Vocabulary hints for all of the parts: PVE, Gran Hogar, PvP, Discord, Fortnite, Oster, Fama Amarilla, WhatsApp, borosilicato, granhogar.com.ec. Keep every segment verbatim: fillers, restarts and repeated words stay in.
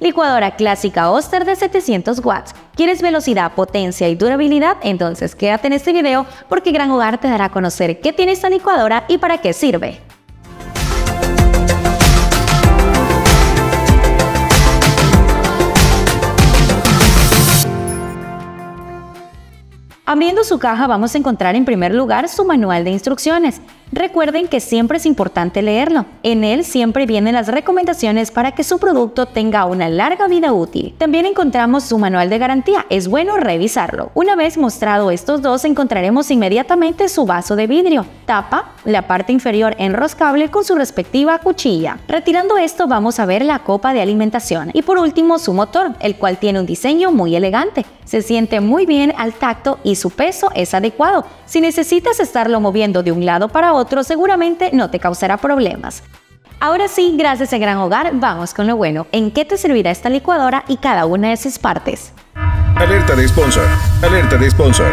Licuadora clásica Oster de setecientos watts. ¿Quieres velocidad, potencia y durabilidad? Entonces quédate en este video porque Gran Hogar te dará a conocer qué tiene esta licuadora y para qué sirve. Abriendo su caja vamos a encontrar en primer lugar su manual de instrucciones. Recuerden que siempre es importante leerlo. En él siempre vienen las recomendaciones para que su producto tenga una larga vida útil. También encontramos su manual de garantía, es bueno revisarlo. Una vez mostrado estos dos encontraremos inmediatamente su vaso de vidrio, tapa, la parte inferior enroscable con su respectiva cuchilla. Retirando esto vamos a ver la copa de alimentación y por último su motor, el cual tiene un diseño muy elegante. Se siente muy bien al tacto y su peso es adecuado. Si necesitas estarlo moviendo de un lado para otro, seguramente no te causará problemas. Ahora sí, gracias a Gran Hogar, vamos con lo bueno. ¿En qué te servirá esta licuadora y cada una de sus partes? Alerta de sponsor. Alerta de sponsor.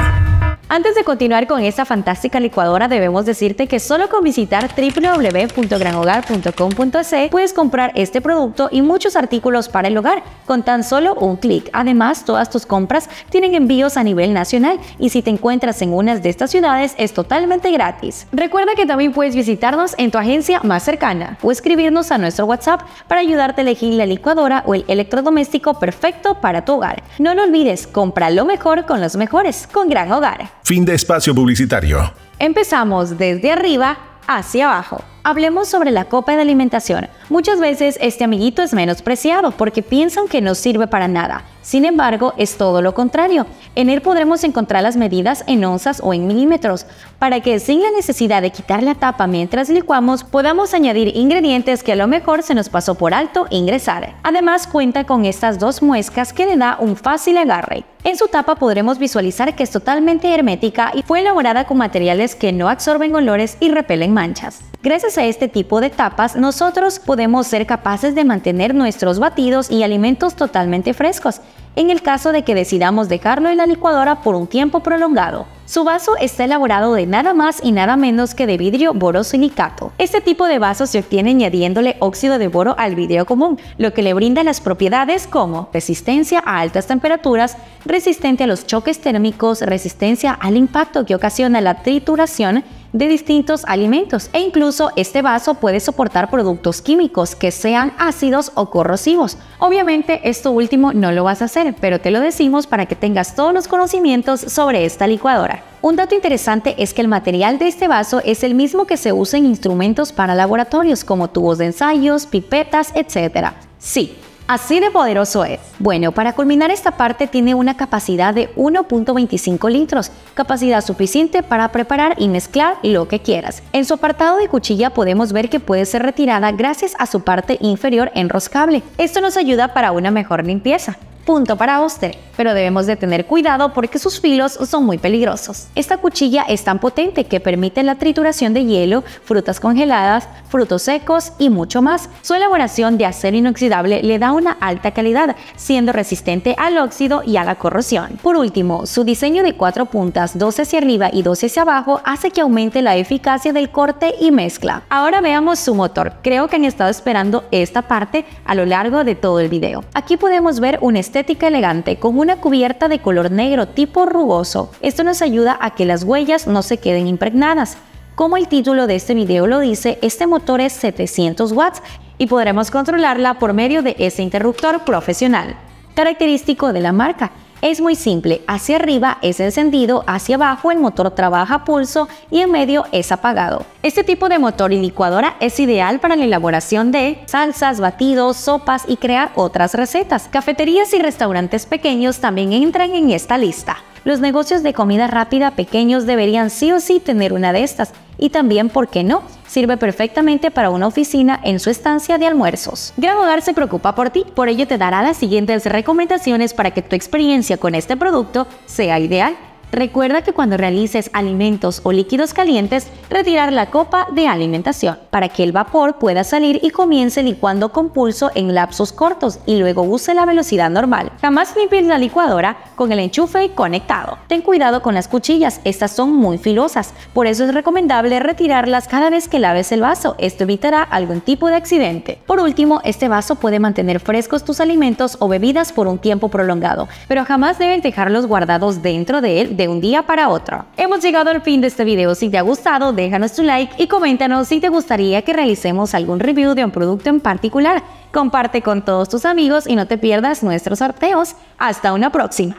Antes de continuar con esta fantástica licuadora debemos decirte que solo con visitar w w w punto gran hogar punto com punto e c puedes comprar este producto y muchos artículos para el hogar con tan solo un clic. Además, todas tus compras tienen envíos a nivel nacional y si te encuentras en una de estas ciudades es totalmente gratis. Recuerda que también puedes visitarnos en tu agencia más cercana o escribirnos a nuestro WhatsApp para ayudarte a elegir la licuadora o el electrodoméstico perfecto para tu hogar. No lo olvides, compra lo mejor con los mejores con Gran Hogar. Fin de espacio publicitario. Empezamos desde arriba hacia abajo. Hablemos sobre la copa de alimentación. Muchas veces este amiguito es menospreciado porque piensan que no sirve para nada. Sin embargo, es todo lo contrario. En él podremos encontrar las medidas en onzas o en milímetros, para que sin la necesidad de quitar la tapa mientras licuamos, podamos añadir ingredientes que a lo mejor se nos pasó por alto ingresar. Además, cuenta con estas dos muescas que le da un fácil agarre. En su tapa podremos visualizar que es totalmente hermética y fue elaborada con materiales que no absorben olores y repelen manchas. Gracias a este tipo de tapas, nosotros podemos ser capaces de mantener nuestros batidos y alimentos totalmente frescos, en el caso de que decidamos dejarlo en la licuadora por un tiempo prolongado. Su vaso está elaborado de nada más y nada menos que de vidrio borosilicato. Este tipo de vaso se obtiene añadiéndole óxido de boro al vidrio común, lo que le brinda las propiedades como resistencia a altas temperaturas, resistente a los choques térmicos, resistencia al impacto que ocasiona la trituración de distintos alimentos, e incluso este vaso puede soportar productos químicos que sean ácidos o corrosivos. Obviamente esto último no lo vas a hacer, pero te lo decimos para que tengas todos los conocimientos sobre esta licuadora. Un dato interesante es que el material de este vaso es el mismo que se usa en instrumentos para laboratorios como tubos de ensayos, pipetas, etcétera. Sí, así de poderoso es. Bueno, para culminar esta parte tiene una capacidad de uno punto veinticinco litros, capacidad suficiente para preparar y mezclar lo que quieras. En su apartado de cuchilla podemos ver que puede ser retirada gracias a su parte inferior enroscable. Esto nos ayuda para una mejor limpieza. Punto para Oster, pero debemos de tener cuidado porque sus filos son muy peligrosos. Esta cuchilla es tan potente que permite la trituración de hielo, frutas congeladas, frutos secos y mucho más. Su elaboración de acero inoxidable le da una alta calidad, siendo resistente al óxido y a la corrosión. Por último, su diseño de cuatro puntas, doce hacia arriba y doce hacia abajo, hace que aumente la eficacia del corte y mezcla. Ahora veamos su motor. Creo que han estado esperando esta parte a lo largo de todo el video. Aquí podemos ver un estilo estética elegante con una cubierta de color negro tipo rugoso. Esto nos ayuda a que las huellas no se queden impregnadas. Como el título de este video lo dice, este motor es setecientos watts y podremos controlarla por medio de ese interruptor profesional. Característico de la marca. Es muy simple, hacia arriba es encendido, hacia abajo el motor trabaja a pulso y en medio es apagado. Este tipo de motor y licuadora es ideal para la elaboración de salsas, batidos, sopas y crear otras recetas. Cafeterías y restaurantes pequeños también entran en esta lista. Los negocios de comida rápida pequeños deberían sí o sí tener una de estas y también, ¿por qué no? Sirve perfectamente para una oficina en su estancia de almuerzos. Gran Hogar se preocupa por ti, por ello te dará las siguientes recomendaciones para que tu experiencia con este producto sea ideal. Recuerda que cuando realices alimentos o líquidos calientes, retirar la copa de alimentación para que el vapor pueda salir y comience licuando con pulso en lapsos cortos y luego use la velocidad normal. Jamás limpies la licuadora con el enchufe conectado. Ten cuidado con las cuchillas, estas son muy filosas, por eso es recomendable retirarlas cada vez que laves el vaso, esto evitará algún tipo de accidente. Por último, este vaso puede mantener frescos tus alimentos o bebidas por un tiempo prolongado, pero jamás deben dejarlos guardados dentro de él de un día para otro. Hemos llegado al fin de este video. Si te ha gustado, déjanos tu like y coméntanos si te gustaría que realicemos algún review de un producto en particular. Comparte con todos tus amigos y no te pierdas nuestros sorteos. Hasta una próxima.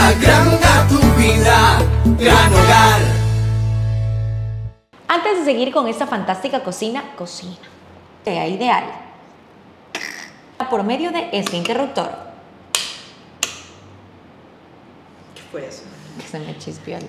Agranda tu vida, Gran Hogar. Antes de seguir con esta fantástica cocina, cocina, sea ideal, por medio de este interruptor. Pues, que se me chispeó el dedo.